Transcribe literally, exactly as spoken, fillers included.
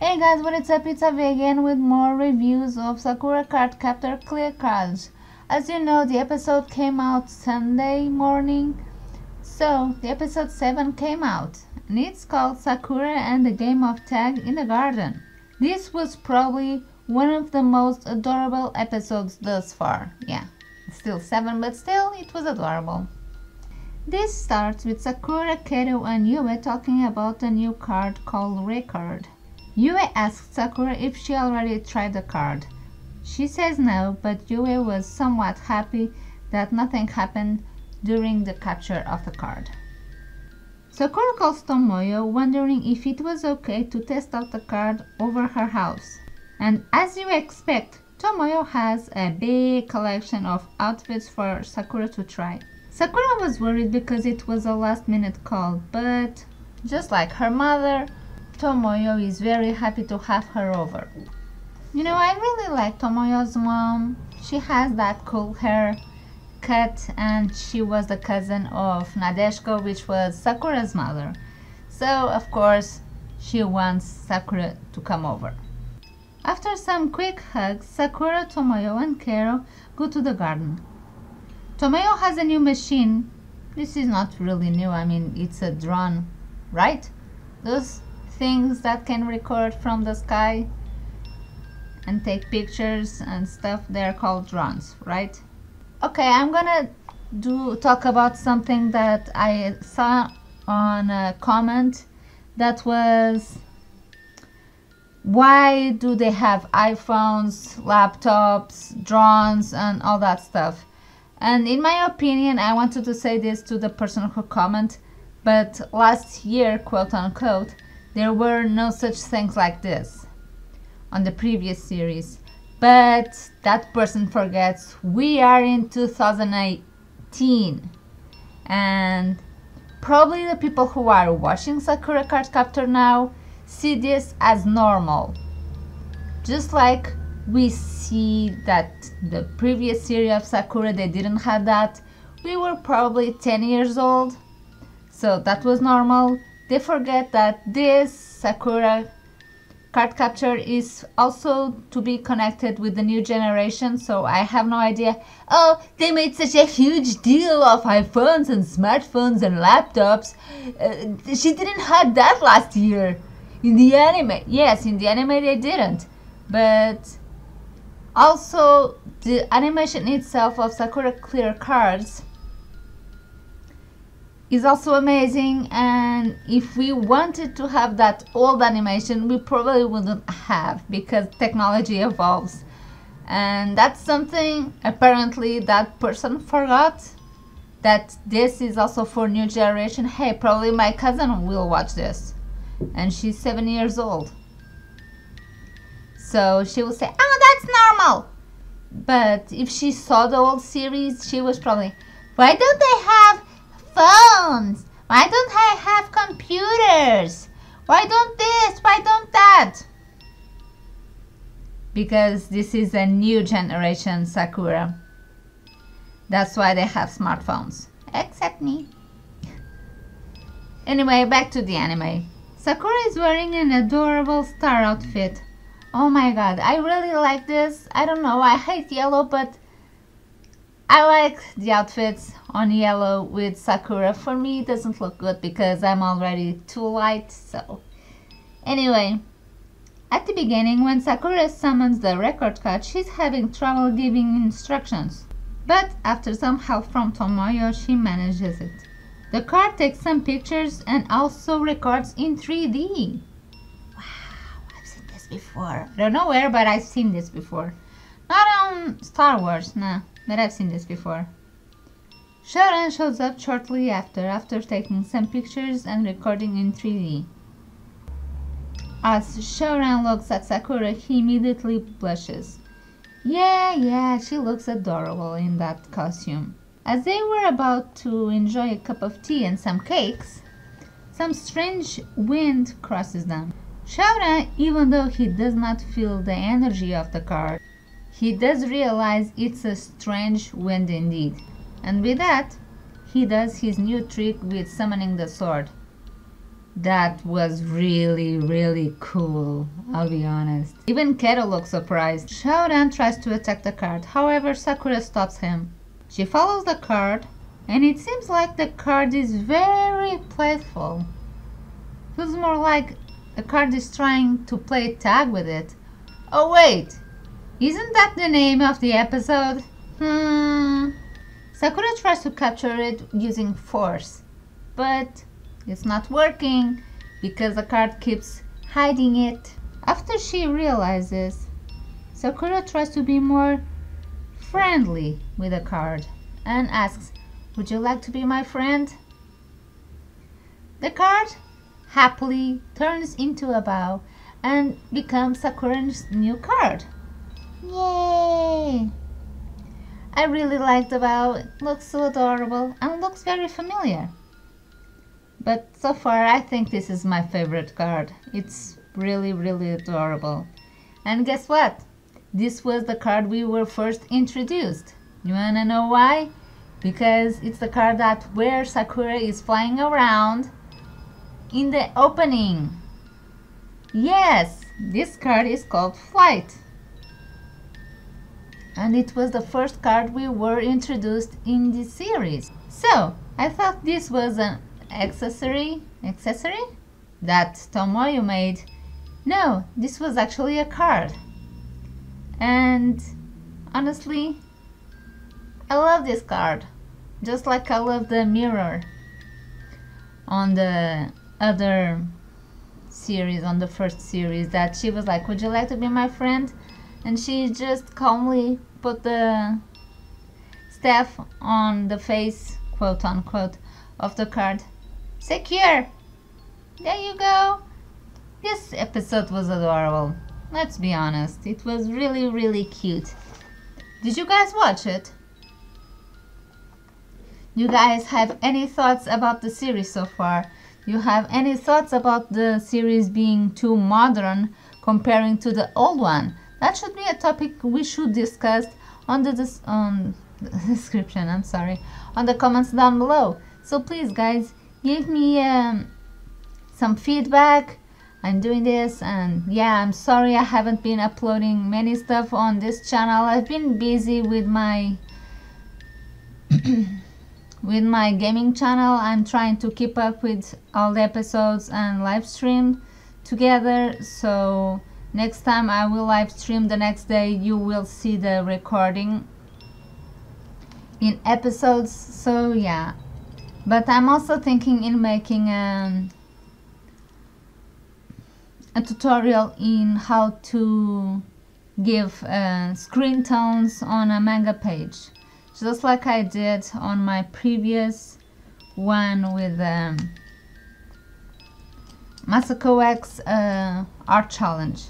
Hey guys, what is up? It's Avi again with more reviews of Sakura Card Captor Clear Cards. As you know, the episode came out Sunday morning, so the episode seven came out, and it's called Sakura and the Game of Tag in the Garden. This was probably one of the most adorable episodes thus far. Yeah, it's still seven, but still, it was adorable. This starts with Sakura, Kero and Yui talking about a new card called Record. Yui asked Sakura if she already tried the card. She says no, but Yui was somewhat happy that nothing happened during the capture of the card. Sakura calls Tomoyo, wondering if it was okay to test out the card over her house. And as you expect, Tomoyo has a big collection of outfits for Sakura to try. Sakura was worried because it was a last-minute call, but just like her mother, Tomoyo is very happy to have her over. You know, I really like Tomoyo's mom. She has that cool hair cut and she was the cousin of Nadeshiko, which was Sakura's mother. So, of course, she wants Sakura to come over. After some quick hugs, Sakura, Tomoyo and Kero go to the garden. Tomoyo has a new machine. This is not really new, I mean, it's a drone, right? Those things that can record from the sky and take pictures and stuff, they're called drones, right? Okay, I'm gonna do talk about something that I saw on a comment that was, why do they have iPhones, laptops, drones and all that stuff? And in my opinion, I wanted to say this to the person who commented, but last year, quote unquote, there were no such things like this on the previous series, but that person forgets we are in two thousand eighteen, and probably the people who are watching Sakura Card Captor now see this as normal, just like we see that the previous series of Sakura, they didn't have that. We were probably ten years old, so that was normal. They forget that this Sakura Card Capture is also to be connected with the new generation, so I have no idea, oh, they made such a huge deal of iPhones and smartphones and laptops. Uh, she didn't have that last year. In the anime, yes, in the anime they didn't, but also the animation itself of Sakura Clear Cards is also amazing, and if we wanted to have that old animation, we probably wouldn't have, because technology evolves, and that's something apparently that person forgot, that this is also for new generation. Hey, probably my cousin will watch this and she's seven years old, so she will say, oh, that's normal. But if she saw the old series, she was probably, why don't they have phones? Why don't I have computers? Why don't this? Why don't that? Because this is a new generation Sakura. That's why they have smartphones. Except me. Anyway, back to the anime. Sakura is wearing an adorable star outfit. Oh my god, I really like this. I don't know, I hate yellow, but I like the outfits on yellow with Sakura. For me, it doesn't look good because I'm already too light, so... Anyway, at the beginning, when Sakura summons the record card, she's having trouble giving instructions. But after some help from Tomoyo, she manages it. The card takes some pictures and also records in three D. Wow, I've seen this before. I don't know where, but I've seen this before. Not on Star Wars, nah. But I've seen this before. Shaoran shows up shortly after, after taking some pictures and recording in three D. As Shaoran looks at Sakura, he immediately blushes. Yeah, yeah, she looks adorable in that costume. As they were about to enjoy a cup of tea and some cakes, some strange wind crosses them. Shaoran, even though he does not feel the energy of the card, he does realize it's a strange wind indeed, and with that, he does his new trick with summoning the sword. That was really, really cool, I'll be honest. Even Kero looks surprised. Shaoran tries to attack the card, however Sakura stops him. She follows the card, and it seems like the card is very playful. Feels more like the card is trying to play tag with it. Oh wait, isn't that the name of the episode? Hmm. Sakura tries to capture it using force, but it's not working because the card keeps hiding it. After she realizes, Sakura tries to be more friendly with the card and asks, "Would you like to be my friend?" The card happily turns into a bow and becomes Sakura's new card. Yay! I really like the bow, it looks so adorable and looks very familiar. But so far I think this is my favorite card. It's really, really adorable. And guess what? This was the card we were first introduced. You wanna know why? Because it's the card that where Sakura is flying around in the opening. Yes, this card is called Flight. And it was the first card we were introduced in this series. So, I thought this was an accessory accessory that Tomoyo made. No, this was actually a card, and honestly I love this card, just like I love the mirror on the other series, on the first series, that she was like, would you like to be my friend, and she just calmly put the staff on the face, quote unquote, of the card. Secure! There you go! This episode was adorable. Let's be honest, it was really, really cute. Did you guys watch it? You guys have any thoughts about the series so far? You have any thoughts about the series being too modern comparing to the old one? That should be a topic we should discuss on the, dis on the description, I'm sorry, on the comments down below. So please guys, give me um, some feedback. I'm doing this, and yeah, I'm sorry I haven't been uploading many stuff on this channel. I've been busy with my with my gaming channel. I'm trying to keep up with all the episodes and live stream together, so next time I will live stream the next day. You will see the recording in episodes, so yeah. But I'm also thinking in making um, a tutorial in how to give uh, screen tones on a manga page, just like I did on my previous one with um, Masako X uh, art challenge.